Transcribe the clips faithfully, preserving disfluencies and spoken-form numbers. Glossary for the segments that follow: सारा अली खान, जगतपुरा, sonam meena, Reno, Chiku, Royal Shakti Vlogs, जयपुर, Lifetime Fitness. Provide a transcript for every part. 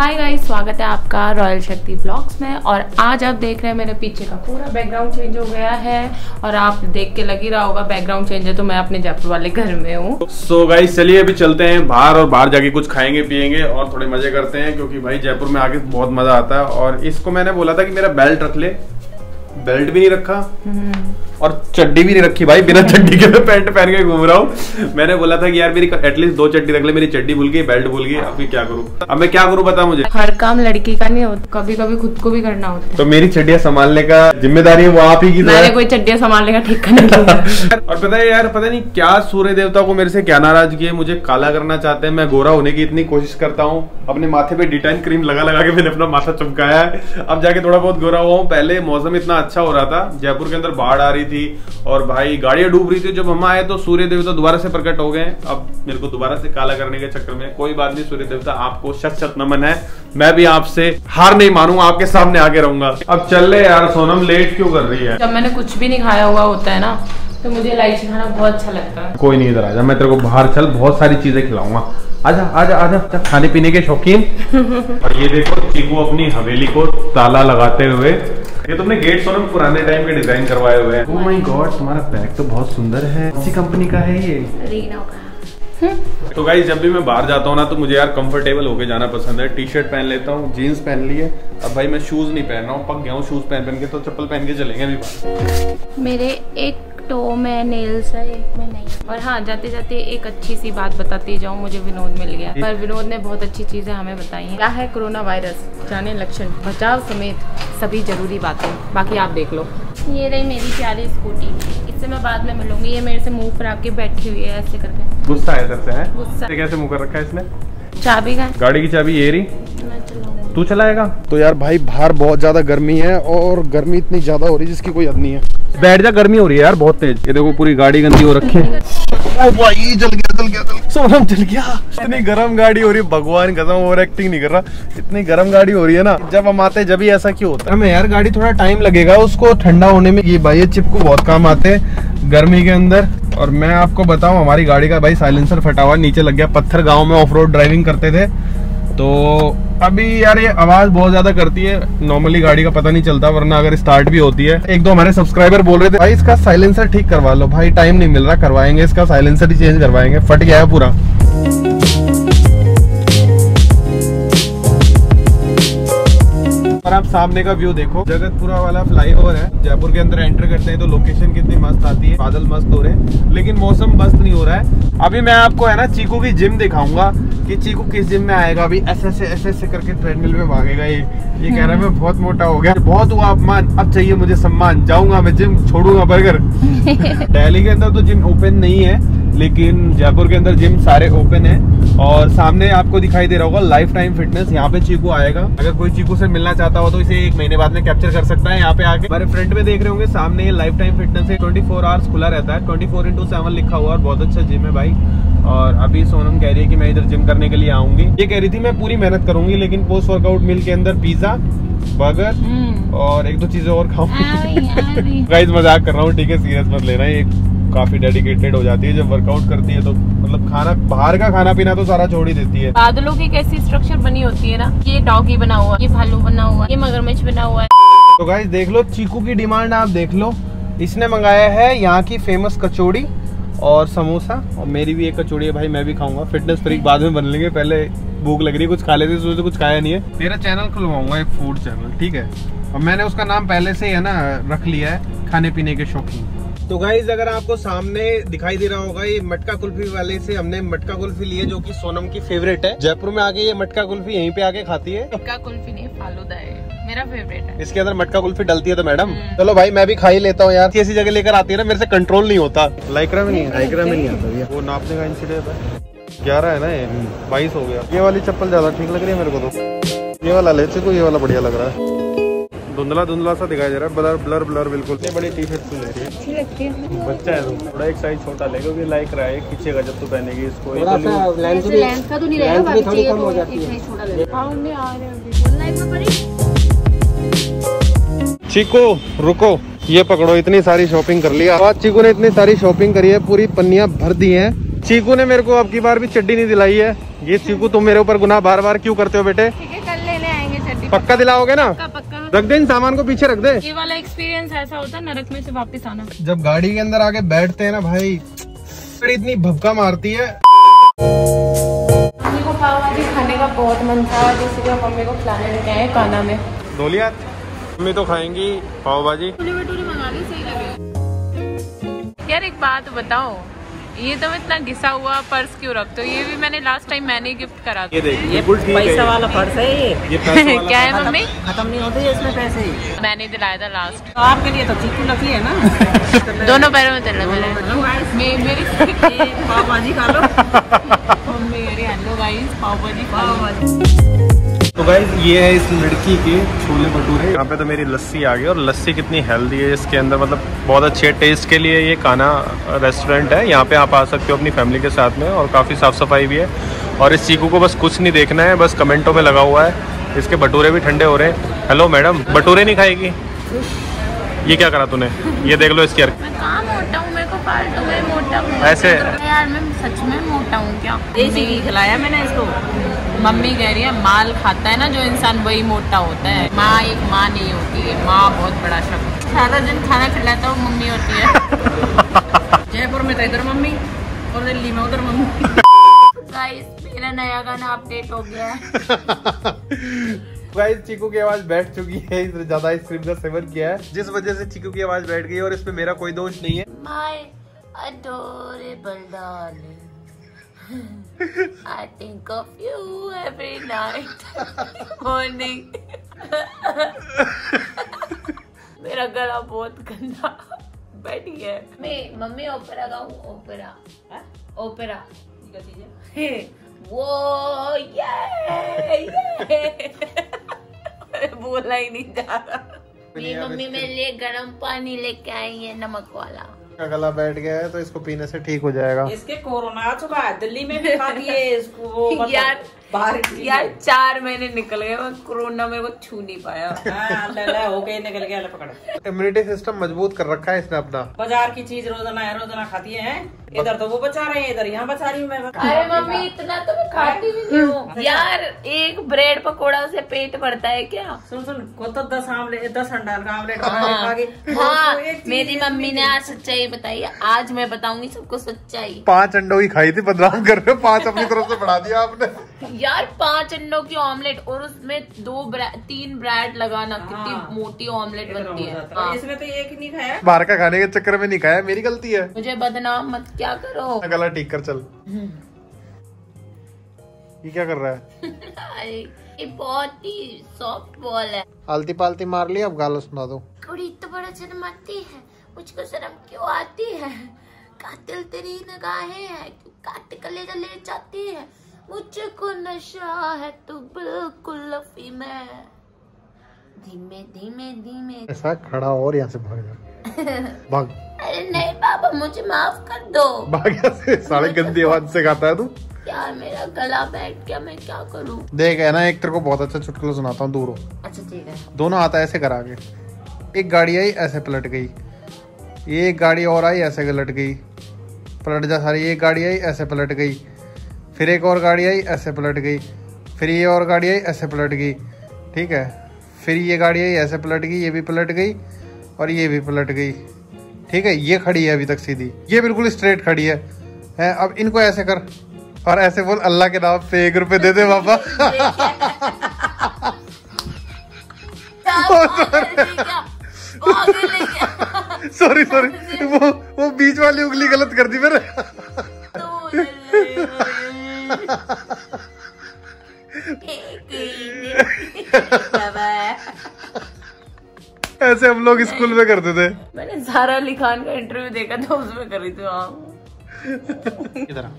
Hi guys, स्वागत है आपका रॉयल शक्ति व्लॉग्स में। और आज आप देख रहे हैं मेरे पीछे का पूरा बैकग्राउंड चेंज हो गया है और आप देख के लग ही रहा होगा बैकग्राउंड चेंज है तो मैं अपने जयपुर वाले घर में हूँ। सो गाइस चलिए अभी चलते हैं बाहर और बाहर जाके कुछ खाएंगे पियेंगे और थोड़े मजे करते हैं क्योंकि भाई जयपुर में आके बहुत मजा आता है। और इसको मैंने बोला था कि मेरा बेल्ट रख ले, बेल्ट भी नहीं रखा और चड्डी भी नहीं रखी। भाई बिना चड्डी के मैं पैंट पहन के घूम रहा हूँ। मैंने बोला था कि यार मेरी एटलीस्ट दो चड्डी रख ले, मेरी चड्डी भूल गई, बेल्ट भूल गई। अब क्या करूँ, अब मैं क्या करूँ बता। मुझे हर काम लड़की का नहीं होता, कभी कभी खुद को भी करना होता है। तो मेरी चड्डियाँ संभालने का जिम्मेदारी है वो आप ही की। मैंने कोई चड्डियाँ संभालने का ठीक नहीं किया। और पता है यार, पता नहीं क्या सूर्य देवता को मेरे से क्या नाराजगी है, मुझे काला करना चाहते हैं। मैं गोरा होने की इतनी कोशिश करता हूँ, अपने माथे पे डिटेन क्रीम लगा लगा के मैंने अपना माथा चमकाया है, अब जाके थोड़ा बहुत गोरा हुआ हूँ। पहले मौसम इतना अच्छा हो रहा था, जयपुर के अंदर बाढ़ आ रही थी और भाई गाड़ियां डूब रही थी। जब हम आए तो सूर्य देवता दोबारा से प्रकट हो गए। अब मेरे को दोबारा से काला करने के चक्कर में कोई बात नहीं, सूर्य देवता आपको शत शत नमन है। मैं भी आपसे हार नहीं मानूंगा, आपके सामने आगे रहूंगा। अब चल ले यार, सोनम लेट क्यों कर रही है। जब मैंने कुछ भी नहीं खाया हुआ होता है ना तो मुझे इलायची खाना बहुत अच्छा लगता है। कोई नहीं, इधर आजा, मैं तेरे को बाहर चल बहुत सारी चीजें खिलाऊंगा। आजा आजा आजा, खाने पीने के शौकीन। और ये देखो चीकू अपनी हवेली को ताला लगाते हुए। ये तुमने गेट सोनम पुराने टाइम के डिजाइन करवाए हुए हैं। ओह माय गॉड, तुम्हारा बैग तो बहुत सुंदर है। किसी कंपनी का है ये? रीनो का। तो गाइस जब भी मैं बाहर जाता हूँ ना तो मुझे यार कंफर्टेबल होके जाना पसंद है। टी शर्ट पहन लेता हूँ, जीन्स पहन लिए। अब भाई मैं शूज नहीं पहन रहा हूँ, पक गया हूँ शूज पहन पहन के, तो चप्पल पहन के चलेंगे अभी। मेरे एक टो में नेल्स है, एक में नहीं। और हाँ, जाते जाते एक अच्छी सी बात बताती जाऊँ, मुझे विनोद मिल गया। पर विनोद ने बहुत अच्छी चीजें हमें बताई है। क्या है कोरोना वायरस, जाने लक्षण, बचाव समेत सभी जरूरी बातें। बाकी आप देख लो। ये रही मेरी प्यारी स्कूटी, इससे मैं बाद में मिलूंगी। ये मेरे से मुंह फरा के बैठी हुई है ऐसे करके। गुस्सा है इधर से है, गुस्सा कैसे मुंह कर रखा है इसने। चाबी का, गाड़ी की चाबी ये रही, मैं चलाऊंगा, तू चलाएगा। तो यार भाई बाहर बहुत ज्यादा गर्मी है और गर्मी इतनी ज्यादा हो रही है जिसकी कोई हद नहीं है। बैठ जा, गर्मी हो रही है यार बहुत तेज। ये देखो पूरी गाड़ी गंदी हो रखी है। ओ भाई जल गया जल गया जल सोनम जल गया। इतनी गर्म गाड़ी हो रही है, भगवान कसम ओवर एक्टिंग नहीं कर रहा, इतनी गर्म गाड़ी हो रही है ना। जब हम आते जब ही ऐसा क्यों होता है। हमें यार गाड़ी थोड़ा टाइम लगेगा उसको ठंडा होने में। ये भाई ये चिपकू बहुत काम आते हैं गर्मी के अंदर। और मैं आपको बताऊं, हमारी गाड़ी का भाई साइलेंसर फटा हुआ नीचे लग गया। पत्थर गाँव में ऑफ रोड ड्राइविंग करते थे तो अभी यार ये आवाज बहुत ज्यादा करती है। नॉर्मली गाड़ी का पता नहीं चलता, वरना अगर स्टार्ट भी होती है। एक दो हमारे सब्सक्राइबर बोल रहे थे भाई इसका साइलेंसर ठीक करवा लो। भाई टाइम नहीं मिल रहा, करवाएंगे इसका साइलेंसर ही चेंज करवाएंगे, फट गया है पूरा। और आप सामने का व्यू देखो, जगतपुरा वाला फ्लाईओवर है। जयपुर के अंदर एंटर करते हैं तो लोकेशन कितनी मस्त आती है। बादल मस्त हो रहे हैं लेकिन मौसम मस्त नहीं हो रहा है। अभी मैं आपको है ना चीकू की जिम दिखाऊंगा कि चीकू किस जिम में आएगा। अभी ऐसे ऐसे ऐसे ऐसे करके ट्रेडमिल में भागेगा। ये ये कह रहा है मैं बहुत मोटा हो गया, बहुत हुआ अपमान, अब चाहिए मुझे सम्मान। जाऊंगा मैं जिम, छोड़ूंगा बर्गर। दिल्ली के अंदर तो जिम ओपन नहीं है लेकिन जयपुर के अंदर जिम सारे ओपन है। और सामने आपको दिखाई दे रहा होगा लाइफ टाइम फिटनेस, यहाँ पे चीकू आएगा। अगर कोई चीकू से मिलना चाहता हो तो इसे एक महीने बाद में कैप्चर कर सकता है। यहाँ पे आके हमारे फ्रंट में देख रहे होंगे सामने लाइफ टाइम फिटनेस है, ट्वेंटी फोर आवर्स खुला रहता है, ट्वेंटी फोर इंटू सेवन लिखा हुआ है। बहुत अच्छा जिम है भाई। और अभी सोनम कह रही है कि मैं इधर जिम करने के लिए आऊंगी। ये कह रही थी मैं पूरी मेहनत करूंगी लेकिन पोस्ट वर्कआउट मील के अंदर पिज्जा, बर्गर और एक दो चीजें और खाऊंगी। गाइस मजाक कर रहा हूँ, ठीक है, सीरियस मत लेना। एक काफी डेडिकेटेड हो जाती है जब वर्कआउट करती है तो, मतलब खाना बाहर का खाना पीना तो सारा छोड़ ही देती है। बादलों की कैसी स्ट्रक्चर बनी होती है ना, ये डॉगी बना हुआ, ये भालू बना हुआ, ये मगरमच्छ बना हुआ है। तो गाइस देख लो चीकू की डिमांड, आप देख लो। इसने मंगाया है यहाँ की फेमस कचौड़ी और समोसा, और मेरी भी एक कचौड़ी है भाई, मैं भी खाऊंगा। फिटनेस फ्रीक बाद में बन लेंगे, पहले भूख लग रही है, कुछ खा लेते। सोचो कुछ खाया नहीं है। मेरा चैनल खुलवाऊंगा एक फूड चैनल, ठीक है, और मैंने उसका नाम पहले से है ना रख लिया है, खाने पीने के शौकीन। तो गाइज अगर आपको सामने दिखाई दे रहा होगा, ये मटका कुल्फी वाले से हमने मटका कुल्फी ली है जो कि सोनम की फेवरेट है। जयपुर में आके ये मटका कुल्फी यहीं पे आके खाती है। मटका कुल्फी नहीं, फालूदा है, मेरा फेवरेट है। इसके अंदर मटका कुल्फी डलती है तो मैडम चलो भाई मैं भी खा ही लेता हूँ यार। ऐसी जगह लेकर आती है ना, मेरे से कंट्रोल नहीं होता। लाइक्रा में नहीं, लाइक्रा में नहीं आता, वो नापने का इंसिडेंट है। ग्यारह है ना, ये बाईस हो गया। ये वाली चप्पल ज्यादा ठीक लग रही है मेरे को, तो ये वाला ले चुको, ये वाला बढ़िया लग रहा है। धुंधला धुंधला सा दिखाई दे रहा है, ब्लर ब्लर ब्लर बिल्कुल। इतनी बड़ी टी शर्ट ले रही है, अच्छी लगती है। बच्चा है तो थोड़ा एक साइज छोटा ले क्योंकि लाइक रहा है, खींचेगा जब तो पहनेगी इसको। थोड़ा सा लेंथ भी, लेंथ का तो नहीं रहेगा, बाकी थोड़ी कम हो जाती है, छोटा ले। पाउंड में आ रहे हैं, बोलना है पर। चीकू रुको, ये पकड़ो, इतनी सारी शॉपिंग कर लिया आज चीकू ने। इतनी सारी शॉपिंग करी है, पूरी पन्नियां भर दी है चीकू ने मेरे को अब की बार भी चड्डी नहीं दिलाई है। ये चीकू तुम मेरे ऊपर गुनाह बार बार क्यों करते हो बेटे? ठीक है, कल लेने आएंगे चड्डी। पक्का दिलाओगे ना? पक्का, पक्का। रख दे इन सामान को पीछे रख दे। ये वाला एक्सपीरियंस ऐसा होता है नरक में से वापस आना। जब गाड़ी के अंदर आके बैठते है ना भाई, इतनी भभका मारती है। मम्मी को पाव भाजी खाने का बहुत मन था, जिससे मम्मी को खिलाने लेके आए कान्हा में। धोलिया मम्मी तो खाएंगी पाव भाजी। यार एक बात बताओ, ये तो इतना घिसा हुआ पर्स क्यों रखते हो? ये भी मैंने लास्ट टाइम मैंने गिफ्ट करा था। ये, ये पैसा वाला पर्स है ये, ये वाला क्या है मम्मी? खत्म नहीं होते इसमें पैसे ही। मैंने दिलाया था लास्ट तो आपके लिए, तो चीकू रखी है ना। दोनों पैरों में चल रहा है मेरी। पाव भाजी खा लो mummy. Hello guys, pav bhaji pav भाजी। तो गाइस ये है इस लड़की के छोले भटूरे। यहाँ पे तो मेरी लस्सी आ गई, और लस्सी कितनी हेल्दी है इसके अंदर, मतलब बहुत अच्छे टेस्ट के लिए। ये कान्हा रेस्टोरेंट है, यहाँ पे आप आ सकते हो अपनी फैमिली के साथ में, और काफ़ी साफ़ सफाई भी है। और इस चीकू को बस कुछ नहीं देखना है, बस कमेंटों में लगा हुआ है। इसके भटूरे भी ठंडे हो रहे हैं। हेलो मैडम, भटूरे नहीं खाएगी? ये क्या करा तूने? ये देख लो इसकी ऐसे। यार मैं सच में मोटा हूँ क्या? देसी घी खिलाया मैंने इसको। मम्मी कह रही है माल खाता है ना जो इंसान, वही मोटा होता है। माँ एक माँ नहीं होती है, माँ बहुत बड़ा शब्द। सारा दिन खाना खिलाता हूँ मम्मी होती है। जयपुर में तो इधर मम्मी, और दिल्ली में उधर मम्मी। गाइस मेरा नया गाना अपडेट हो गया है। गाइस चीकू की आवाज बैठ चुकी है, इसने ज्यादा आइसक्रीम का सेवन किया है, जिस वजह से चीकू की आवाज बैठ गई है, और इसमें मेरा कोई दोष नहीं है। My adorable darling, I think of you every night morning. मेरा गला बहुत गंदा बैठ गया है। मैं मम्मी ओपेरा गाऊं, ओपेरा ओपेरा वो ये, ये। बोला ही नहीं जा रहा। मेरी मम्मी मेरे लिए गरम पानी लेके आई है, नमक वाला। गला बैठ गया है तो इसको पीने से ठीक हो जाएगा। इसके कोरोना आ चुका है, दिल्ली में भी खा दिए इसको वो मतलब। यार यार चार महीने निकल गए, कोरोना मेरे को छू नहीं पाया। हाँ, हो गई निकल गया पकड़। इम्यूनिटी सिस्टम मजबूत कर रखा है इसने अपना। बाजार की चीज रोजाना है, रोजाना खाती है। इधर तो वो बचा रहे हैं, इधर यहाँ बचा रही हूँ मैं। अरे मम्मी इतना तो मैं खाती नहीं हूँ यार। एक ब्रेड पकौड़ा से पेट भरता है क्या? सुन सुन को तो दस आमलेट दस अंडा का आमलेट। हाँ मेरी मम्मी ने आज सच्चाई बताई, आज मैं बताऊंगी सबको सच्चाई। पाँच अंडों की खाई थी, बदलाव कर रहे हो। पाँच अपनी तरफ से बढ़ा दिया आपने यार। पांच अंडों की ऑमलेट और उसमें दो ब्रा, तीन ब्रेड लगाना। हाँ। कितनी मोटी ऑमलेट बनती है। हाँ। इसमें तो एक नहीं खाया, बाहर का खाने के चक्कर में नहीं खाया। मेरी गलती है, मुझे बदनाम मत क्या करो। गला ठीक कर चल। ये क्या कर रहा है? ये बहुत ही सॉफ्ट बॉल है। आलती पालती मार ली, अब गाला सुना दो। कुड़ी तो बड़ा शर्माती है, मुझको शर्म क्यों आती है? कातिल तेरी निगाहें हैं, काट कलेजा ले जाती है। मुझको नशा है तू बिल्कुल अफीम में। धीमे धीमे धीमे ऐसा खड़ा, और यहाँ से भाग जा। भाग। अरे नहीं बाबा, मुझे माफ कर दो। भाग से साले, गंदी आवाज से गाता है तू। यार मेरा गला बैठ गया, मैं क्या करूँ? देख है ना, एक तेरे को बहुत अच्छा चुटकुला सुनाता हूँ। दूर हो। अच्छा ठीक है। दोनों आता है ऐसे करा के। एक गाड़ी आई ऐसे पलट गई, ये एक गाड़ी और आई ऐसे पलट गई। पलट जा सारी। एक गाड़ी आई ऐसे पलट गई, फिर एक और गाड़ी आई ऐसे पलट गई, फिर ये और गाड़ी आई ऐसे पलट गई। ठीक है, फिर ये गाड़ी आई ऐसे पलट गई, ये भी पलट गई और ये भी पलट गई। ठीक है, ये खड़ी है अभी तक सीधी, ये बिल्कुल स्ट्रेट खड़ी है, है अब इनको ऐसे कर और ऐसे बोल, अल्लाह के नाम पे एक रुपये दे दे बाबा। सॉरी सॉरी, वो वो बीच वाली उंगली गलत कर दी मेरे। ऐसे हम लोग स्कूल में करते थे। मैंने सारा अली खान का इंटरव्यू देखा था, उसमें कर रही थी। इधर आ,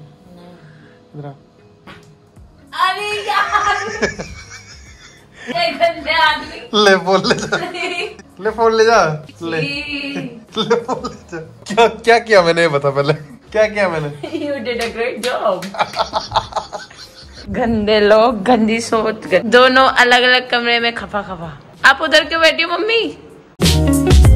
इधर आ। अरे यार ये गंदे आदमी। ले फोन ले जा, ले फोन ले जा, ले ले फोन ले जा। क्या क्या किया मैंने, ये बता पहले क्या क्या मैंने? You did a great job. गंदे लोग, गंदी सोच, दोनों अलग अलग कमरे में खफा खफा। आप उधर क्यों बैठी हो मम्मी?